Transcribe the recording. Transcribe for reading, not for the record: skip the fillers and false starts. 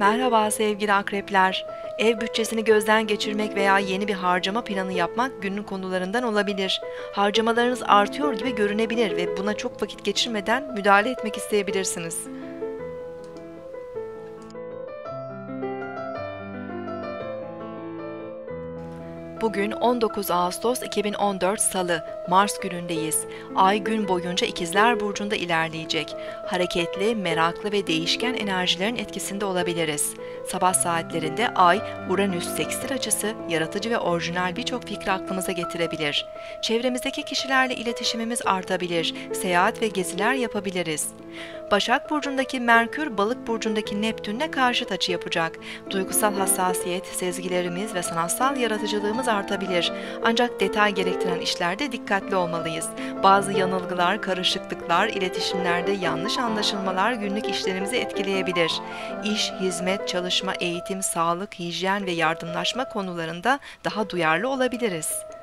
Merhaba sevgili akrepler. Ev bütçesini gözden geçirmek veya yeni bir harcama planı yapmak günün konularından olabilir. Harcamalarınız artıyor gibi görünebilir ve buna çok vakit geçirmeden müdahale etmek isteyebilirsiniz. Bugün 19 Ağustos 2014 Salı, Mars günündeyiz. Ay gün boyunca İkizler Burcu'nda ilerleyecek. Hareketli, meraklı ve değişken enerjilerin etkisinde olabiliriz. Sabah saatlerinde Ay, Uranüs sekstil açısı, yaratıcı ve orijinal birçok fikri aklımıza getirebilir. Çevremizdeki kişilerle iletişimimiz artabilir, seyahat ve geziler yapabiliriz. Başak Burcu'ndaki Merkür, Balık Burcu'ndaki Neptün'le karşıt açı yapacak. Duygusal hassasiyet, sezgilerimiz ve sanatsal yaratıcılığımız artabilir. Ancak detay gerektiren işlerde dikkatli olmalıyız. Bazı yanılgılar, karışıklıklar, iletişimlerde yanlış anlaşılmalar günlük işlerimizi etkileyebilir. İş, hizmet, çalışma, eğitim, sağlık, hijyen ve yardımlaşma konularında daha duyarlı olabiliriz.